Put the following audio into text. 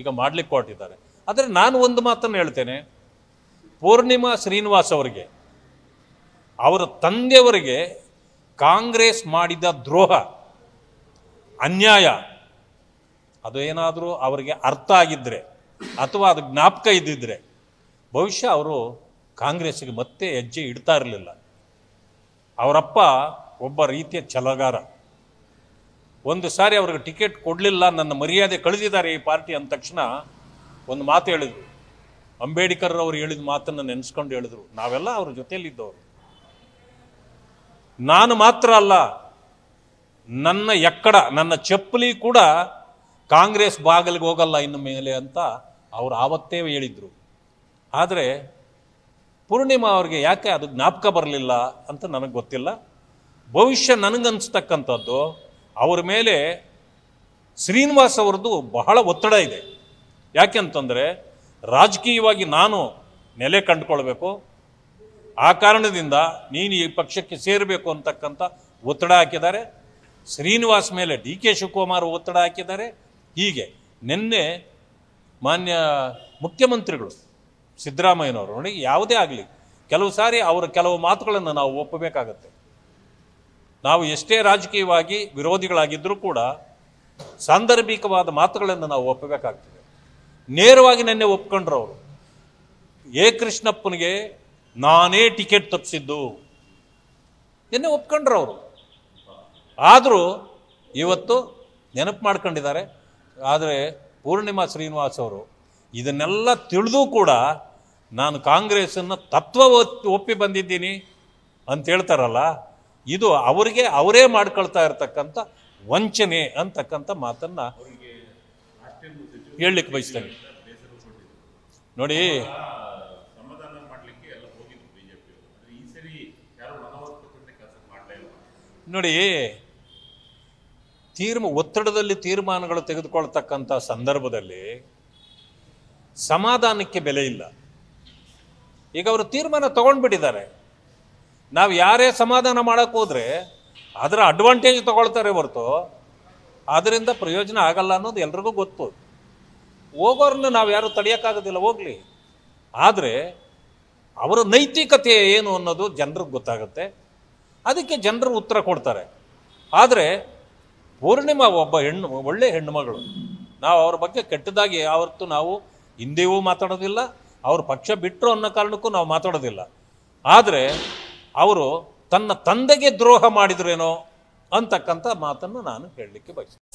ಈಗ ಮಾಡಲಿಕ್ಕೆ ಹೊರಟಿದ್ದಾರೆ. ಆದರೆ ನಾನು ಒಂದು ಮಾತನ್ನು ಹೇಳ್ತೇನೆ, ಪೂರ್ಣಿಮಾ ಶ್ರೀನಿವಾಸ್ ಅವರಿಗೆ, ಅವರ ತಂದೆಯವರಿಗೆ ಕಾಂಗ್ರೆಸ್ ಮಾಡಿದ ದ್ರೋಹ, ಅನ್ಯಾಯ ಅದು ಏನಾದರೂ ಅವರಿಗೆ ಅರ್ಥ ಆಗಿದ್ದರೆ ಅಥವಾ ಅದು ಜ್ಞಾಪಕ ಇದ್ದಿದ್ದರೆ ಬಹುಶಃ ಅವರು ಕಾಂಗ್ರೆಸ್ಗೆ ಮತ್ತೆ ಹೆಜ್ಜೆ ಇಡ್ತಾ ಇರಲಿಲ್ಲ. ಅವರಪ್ಪ ಒಬ್ಬ ರೀತಿಯ ಛಲಗಾರ. ಒಂದು ಸಾರಿ ಅವ್ರಿಗೆ ಟಿಕೆಟ್ ಕೊಡಲಿಲ್ಲ, ನನ್ನ ಮರ್ಯಾದೆ ಕಳೆದಿದ್ದಾರೆ ಈ ಪಾರ್ಟಿ ಅಂದ ತಕ್ಷಣ ಒಂದು ಮಾತು ಹೇಳಿದರು. ಅಂಬೇಡ್ಕರ್ ಅವರು ಹೇಳಿದ ಮಾತನ್ನು ನೆನೆಸ್ಕೊಂಡು ಹೇಳಿದರು. ನಾವೆಲ್ಲ ಅವ್ರ ಜೊತೆಯಲ್ಲಿದ್ದವರು. ನಾನು ಮಾತ್ರ ಅಲ್ಲ, ನನ್ನ ಎಕ್ಕಡ, ನನ್ನ ಚಪ್ಪಲಿ ಕೂಡ ಕಾಂಗ್ರೆಸ್ ಬಾಗಿಲಿಗೆ ಹೋಗಲ್ಲ ಇನ್ನು ಮೇಲೆ ಅಂತ ಅವರು ಆವತ್ತೇ ಹೇಳಿದರು. ಆದರೆ ಪೂರ್ಣಿಮಾ ಅವ್ರಿಗೆ ಯಾಕೆ ಅದು ಜ್ಞಾಪಕ ಬರಲಿಲ್ಲ ಅಂತ ನನಗೆ ಗೊತ್ತಿಲ್ಲ. ಭವಿಷ್ಯ ನನಗನ್ನಿಸ್ತಕ್ಕಂಥದ್ದು ಅವ್ರ ಮೇಲೆ ಶ್ರೀನಿವಾಸ್ ಅವ್ರದ್ದು ಬಹಳ ಒತ್ತಡ ಇದೆ. ಯಾಕೆಂತಂದರೆ ರಾಜಕೀಯವಾಗಿ ನಾನು ನೆಲೆ ಕಂಡುಕೊಳ್ಬೇಕು, ಆ ಕಾರಣದಿಂದ ನೀನು ಈ ಪಕ್ಷಕ್ಕೆ ಸೇರಬೇಕು ಅಂತಕ್ಕಂಥ ಒತ್ತಡ ಹಾಕಿದ್ದಾರೆ. ಶ್ರೀನಿವಾಸ್ ಮೇಲೆ ಡಿ ಕೆ ಶಿವಕುಮಾರ್ ಒತ್ತಡ ಹಾಕಿದ್ದಾರೆ. ಹೀಗೆ ನಿನ್ನೆ ಮಾನ್ಯ ಮುಖ್ಯಮಂತ್ರಿಗಳು ಸಿದ್ದರಾಮಯ್ಯನವರು ನೋಡಿ, ಯಾವುದೇ ಆಗಲಿ ಕೆಲವು ಸಾರಿ ಅವರ ಕೆಲವು ಮಾತುಗಳನ್ನು ನಾವು ಒಪ್ಪಬೇಕಾಗತ್ತೆ. ನಾವು ಎಷ್ಟೇ ರಾಜಕೀಯವಾಗಿ ವಿರೋಧಿಗಳಾಗಿದ್ದರೂ ಕೂಡ ಸಾಂದರ್ಭಿಕವಾದ ಮಾತುಗಳನ್ನು ನಾವು ಒಪ್ಪಬೇಕಾಗ್ತದೆ. ನೇರವಾಗಿ ನಿನ್ನೆ ಒಪ್ಕೊಂಡ್ರು ಅವರು. ಕೃಷ್ಣಪ್ಪನಿಗೆ ನಾನೇ ಟಿಕೆಟ್ ತಪ್ಪಿಸಿದ್ದು, ನಿನ್ನೆ ಒಪ್ಕೊಂಡ್ರು ಅವರು. ಆದರೂ ಇವತ್ತು ನೆನಪು ಮಾಡ್ಕೊಂಡಿದ್ದಾರೆ. ಆದರೆ ಪೂರ್ಣಿಮಾ ಶ್ರೀನಿವಾಸ್ ಅವರು ಇದನ್ನೆಲ್ಲ ತಿಳಿದೂ ಕೂಡ ನಾನು ಕಾಂಗ್ರೆಸ್ಸನ್ನು ತತ್ವ ಒಪ್ಪಿ ಬಂದಿದ್ದೀನಿ ಅಂತ ಹೇಳ್ತಾರಲ್ಲ, ಇದು ಅವರಿಗೆ ಅವರೇ ಮಾಡ್ಕೊಳ್ತಾ ಇರ್ತಕ್ಕಂಥ ವಂಚನೆ ಅಂತಕ್ಕಂಥ ಮಾತನ್ನು ಹೇಳಲಿಕ್ಕೆ ಬಯಸ್ತೇನೆ. ನೋಡಿ, ನೋಡಿ ಒತ್ತಡದಲ್ಲಿ ತೀರ್ಮಾನಗಳು ತೆಗೆದುಕೊಳ್ತಕ್ಕಂಥ ಸಂದರ್ಭದಲ್ಲಿ ಸಮಾಧಾನಕ್ಕೆ ಬೆಲೆ ಇಲ್ಲ. ಈಗ ಅವರು ತೀರ್ಮಾನ ತಗೊಂಡ್ಬಿಟ್ಟಿದ್ದಾರೆ. ನಾವು ಯಾರೇ ಸಮಾಧಾನ ಮಾಡೋಕ್ಕೆ ಹೋದರೆ ಅದರ ಅಡ್ವಾಂಟೇಜ್ ತಗೊಳ್ತಾರೆ ಹೊರತು ಅದರಿಂದ ಪ್ರಯೋಜನ ಆಗಲ್ಲ ಅನ್ನೋದು ಎಲ್ರಿಗೂ ಗೊತ್ತು. ಹೋಗೋರನ್ನ ನಾವು ಯಾರೂ ತಡೆಯೋಕ್ಕಾಗೋದಿಲ್ಲ, ಹೋಗಲಿ. ಆದರೆ ಅವರ ನೈತಿಕತೆ ಏನು ಅನ್ನೋದು ಜನರಿಗೆ ಗೊತ್ತಾಗುತ್ತೆ, ಅದಕ್ಕೆ ಜನರು ಉತ್ತರ ಕೊಡ್ತಾರೆ. ಆದರೆ ಪೂರ್ಣಿಮಾ ಒಬ್ಬ ಒಳ್ಳೆ ಹೆಣ್ಣುಮಗಳು. ನಾವು ಅವ್ರ ಬಗ್ಗೆ ಕೆಟ್ಟದಾಗಿ ಯಾವತ್ತೂ ನಾವು ಹಿಂದೆಯೂ ಮಾತಾಡೋದಿಲ್ಲ, ಅವ್ರ ಪಕ್ಷ ಬಿಟ್ಟರು ಅನ್ನೋ ಕಾರಣಕ್ಕೂ ನಾವು ಮಾತಾಡೋದಿಲ್ಲ. ಆದರೆ ಅವರು ತನ್ನ ತಂದೆಗೆ ದ್ರೋಹ ಮಾಡಿದ್ರೇನೋ ಅಂತಕ್ಕಂಥ ಮಾತನ್ನು ನಾನು ಹೇಳಲಿಕ್ಕೆ ಬಯಸ್ತೇನೆ.